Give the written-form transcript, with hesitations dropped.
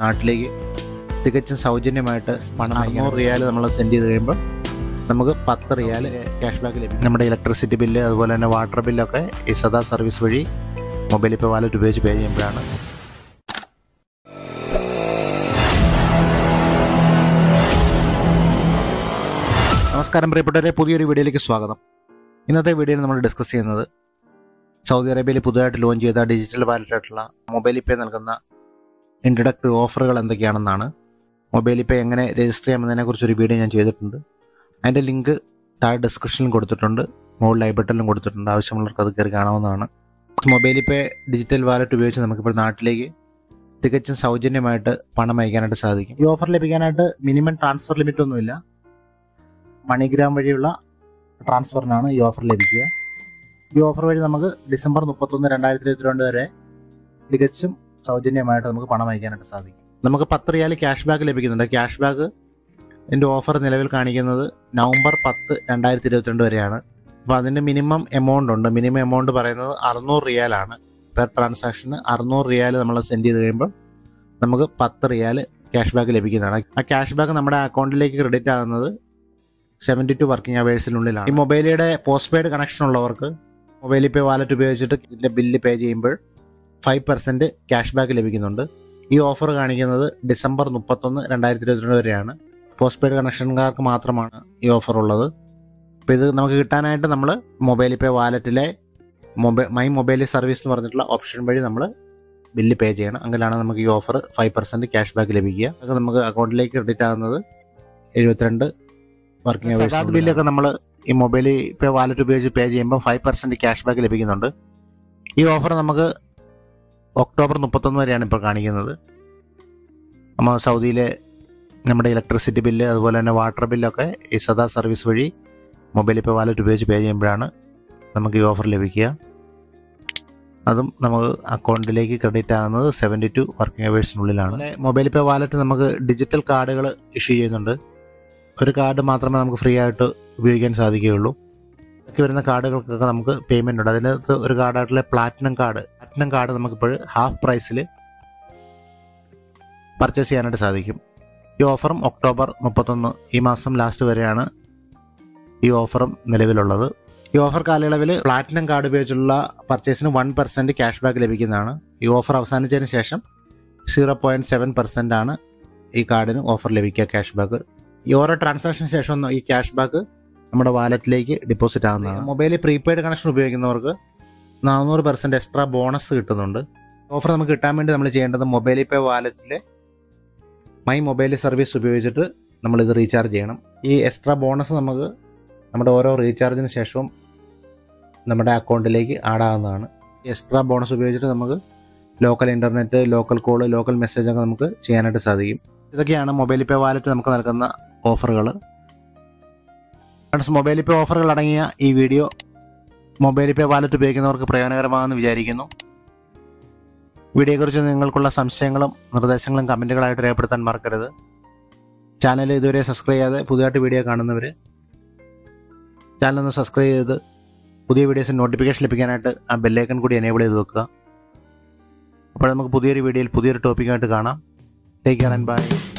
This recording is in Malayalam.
नाटिले തികച്ചും സൗജന്യമായിട്ട് പണം ₹500 നമ്മൾ സെൻഡ് ചെയ്തു കഴിയുമ്പോൾ നമുക്ക് ₹10 ക്യാഷ്ബാക്ക് ലഭിക്കും. നമ്മുടെ ഇലക്ട്രിസിറ്റി ബില്ല് അതുപോലെ തന്നെ വാട്ടർ ബില്ലൊക്കെ ഈ സദാ സർവീസ് വഴി മൊബൈൽ പേ വാലറ്റ് ഉപയോഗിച്ച് പേ ചെയ്യുമ്പോഴാണ്. നമസ്കാരം പ്രിയപ്പെട്ടവരെ, പുതിയൊരു വീഡിയോയിലേക്ക് സ്വാഗതം. ഇന്നത്തെ വീഡിയോയിൽ നമ്മൾ ഡിസ്കസ് ചെയ്യുന്നത് സൗദി അറേബ്യയിൽ പുതുതായിട്ട് ലോഞ്ച് ചെയ്ത ഡിജിറ്റൽ വാലറ്റായിട്ടുള്ള മൊബൈൽ പേ നൽകുന്ന ഇൻട്രഡക്ടറി ഓഫറുകൾ എന്തൊക്കെയാണെന്നാണ്. മൊബൈൽ പേ എങ്ങനെ രജിസ്റ്റർ ചെയ്യാമെന്നതിനെക്കുറിച്ചൊരു വീഡിയോ ഞാൻ ചെയ്തിട്ടുണ്ട്. അതിൻ്റെ ലിങ്ക് താഴെ ഡിസ്ക്രിപ്ഷനിലും കൊടുത്തിട്ടുണ്ട്, മുകളിൽ ഐ ബട്ടണിലും കൊടുത്തിട്ടുണ്ട്. ആവശ്യമുള്ളവർക്ക് അത് കയറി കാണാവുന്നതാണ്. മൊബൈൽ പേ ഡിജിറ്റൽ വാലറ്റ് ഉപയോഗിച്ച് നമുക്കിപ്പോൾ നാട്ടിലേക്ക് തികച്ചും സൗജന്യമായിട്ട് പണം അയക്കാനായിട്ട് സാധിക്കും. ഈ ഓഫർ ലഭിക്കാനായിട്ട് മിനിമം ട്രാൻസ്ഫർ ലിമിറ്റ് ഒന്നുമില്ല. മണിഗ്രാം വഴിയുള്ള ട്രാൻസ്ഫറിനാണ് ഈ ഓഫർ ലഭിക്കുക. ഈ ഓഫർ വഴി നമുക്ക് ഡിസംബർ 31, 2022 വരെ തികച്ചും സൗജന്യമായിട്ട് നമുക്ക് പണം അയക്കാനായിട്ട് സാധിക്കും. നമുക്ക് ₹10 ക്യാഷ് ബാക്ക് ലഭിക്കുന്നുണ്ട്. ക്യാഷ് ബാക്ക് എൻ്റെ ഓഫർ നിലവിൽ കാണിക്കുന്നത് നവംബർ 10, 2022 വരെയാണ്. അപ്പോൾ അതിൻ്റെ മിനിമം എമൗണ്ട് ഉണ്ട്. മിനിമം എമൗണ്ട് പറയുന്നത് ₹600 ആണ്. പെർ ട്രാൻസാക്ഷന് ₹600 നമ്മൾ സെൻഡ് ചെയ്ത് കഴിയുമ്പോൾ നമുക്ക് ₹10 ക്യാഷ് ബാക്ക് ലഭിക്കുന്നതാണ്. ആ ക്യാഷ് ബാക്ക് നമ്മുടെ അക്കൗണ്ടിലേക്ക് ക്രെഡിറ്റ് ആകുന്നത് 72 വർക്കിംഗ് അവേഴ്സിനുള്ളിലാണ്. ഈ മൊബൈലിയുടെ പോസ്റ്റ് പെയ്ഡ് കണക്ഷൻ ഉള്ളവർക്ക് മൊബൈൽ പേ വാലറ്റ് ഉപയോഗിച്ചിട്ട് ഇതിൻ്റെ ബില്ല് പേ ചെയ്യുമ്പോൾ 5% ക്യാഷ് ബാക്ക് ലഭിക്കുന്നുണ്ട്. ഈ ഓഫർ കാണിക്കുന്നത് ഡിസംബർ 31, 2022 വരെയാണ്. പോസ്റ്റ് പെയ്ഡ് കണക്ഷൻകാർക്ക് മാത്രമാണ് ഈ ഓഫർ ഉള്ളത്. അപ്പോൾ ഇത് നമുക്ക് കിട്ടാനായിട്ട് നമ്മൾ മൊബൈൽ പേ വാലറ്റിലെ മൈ മൊബൈൽ സർവീസ് എന്ന് പറഞ്ഞിട്ടുള്ള ഓപ്ഷൻ വഴി നമ്മൾ ബില്ല് പേ ചെയ്യണം. അങ്ങനെയാണ് നമുക്ക് ഈ ഓഫർ 5% ക്യാഷ് ബാക്ക് ലഭിക്കുക. അതൊക്കെ നമുക്ക് അക്കൗണ്ടിലേക്ക് ക്രെഡിറ്റ് ആകുന്നത് 72 വർക്കിംഗ് അവേഴ്സ്. ബില്ലൊക്കെ നമ്മൾ ഈ മൊബൈൽ പേ വാലറ്റ് ഉപയോഗിച്ച് പേ ചെയ്യുമ്പോൾ 5% ക്യാഷ് ബാക്ക് ലഭിക്കുന്നുണ്ട്. ഈ ഓഫർ നമുക്ക് ഒക്ടോബർ 31 വരെയാണ് ഇപ്പോൾ കാണിക്കുന്നത്. നമ്മൾ സൗദിയിലെ നമ്മുടെ ഇലക്ട്രിസിറ്റി ബില്ല് അതുപോലെ തന്നെ വാട്ടർ ബില്ലൊക്കെ ഈ സദാ സർവീസ് വഴി മൊബൈൽ പേ വാലറ്റ് ഉപയോഗിച്ച് പേ ചെയ്യുമ്പോഴാണ് നമുക്ക് ഈ ഓഫർ ലഭിക്കുക. അതും നമുക്ക് അക്കൗണ്ടിലേക്ക് ക്രെഡിറ്റ് ആകുന്നത് 72 വർക്കിംഗ് അവേഴ്സിനുള്ളിലാണ്. മൊബൈൽ പേ വാലറ്റ് നമുക്ക് ഡിജിറ്റൽ കാർഡുകൾ ഇഷ്യൂ ചെയ്യുന്നുണ്ട്. ഒരു കാർഡ് മാത്രമേ നമുക്ക് ഫ്രീ ആയിട്ട് ഉപയോഗിക്കാൻ സാധിക്കുകയുള്ളൂ. ബാക്കി വരുന്ന കാർഡുകൾക്കൊക്കെ നമുക്ക് പേയ്മെൻ്റ് ഉണ്ട്. അതിനകത്ത് ഒരു കാർഡായിട്ടുള്ള പ്ലാറ്റിനം കാർഡ് നമുക്കിപ്പോൾ ഹാഫ് പ്രൈസിൽ പർച്ചേസ് ചെയ്യാനായിട്ട് സാധിക്കും. ഈ ഓഫറും ഒക്ടോബർ 31 ഈ മാസം ലാസ്റ്റ് വരെയാണ് ഈ ഓഫറും നിലവിലുള്ളത്. ഈ ഓഫർ കാലയളവിൽ പ്ലാറ്റിനം കാർഡ് ഉപയോഗിച്ചുള്ള പർച്ചേസിന് 1% ക്യാഷ് ബാക്ക് ലഭിക്കുന്നതാണ്. ഈ ഓഫർ അവസാനിച്ചതിന് ശേഷം 0.7% ആണ് ഈ കാർഡിന് ഓഫർ ലഭിക്കുക ക്യാഷ് ബാക്ക്. ഈ ഓരോ ട്രാൻസാക്ഷന് ശേഷം ഈ ക്യാഷ് ബാക്ക് നമ്മുടെ വാലറ്റിലേക്ക് ഡിപ്പോസിറ്റ് ആകുന്നതാണ്. മൊബൈലിൽ പ്രീപെയ്ഡ് കണക്ഷൻ ഉപയോഗിക്കുന്നവർക്ക് 400% എക്സ്ട്രാ ബോണസ് കിട്ടുന്നുണ്ട്. ഓഫർ നമുക്ക് കിട്ടാൻ വേണ്ടി നമ്മൾ ചെയ്യേണ്ടത് മൊബൈൽ പേ വാലറ്റിലെ മൈ മൊബൈൽ സർവീസ് ഉപയോഗിച്ചിട്ട് നമ്മളിത് റീചാർജ് ചെയ്യണം. ഈ എക്സ്ട്രാ ബോണസ് നമുക്ക് നമ്മുടെ ഓരോ റീചാർജിന് ശേഷവും നമ്മുടെ അക്കൗണ്ടിലേക്ക് ആഡാകുന്നതാണ്. എക്സ്ട്രാ ബോണസ് ഉപയോഗിച്ചിട്ട് നമുക്ക് local internet, local call, local message ഒക്കെ നമുക്ക് ചെയ്യാനായിട്ട് സാധിക്കും. ഇതൊക്കെയാണ് മൊബൈൽ പേ വാലറ്റ് നമുക്ക് നൽകുന്ന ഓഫറുകൾ. മൊബൈൽ പേ ഓഫറുകൾ അടങ്ങിയ ഈ വീഡിയോ മൊബൈൽ പേ വാലറ്റ് ഉപയോഗിക്കുന്നവർക്ക് പ്രയോജനകരമാണെന്ന് വിചാരിക്കുന്നു. വീഡിയോയെക്കുറിച്ച് നിങ്ങൾക്കുള്ള സംശയങ്ങളും നിർദ്ദേശങ്ങളും കമൻറ്റുകളായിട്ട് രേഖപ്പെടുത്താൻ മറക്കരുത്. ചാനൽ ഇതുവരെ സബ്സ്ക്രൈബ് ചെയ്യാതെ പുതിയതായിട്ട് വീഡിയോ കാണുന്നവർ ചാനലൊന്ന് സബ്സ്ക്രൈബ് ചെയ്ത് പുതിയ വീഡിയോസിന് നോട്ടിഫിക്കേഷൻ ലഭിക്കാനായിട്ട് ആ ബെല്ലൈക്കൺ കൂടി എനേബിൾ ചെയ്ത് വെക്കുക. അപ്പോൾ നമുക്ക് പുതിയൊരു വീഡിയോയിൽ പുതിയൊരു ടോപ്പിക്കായിട്ട് കാണാം. Take care and by.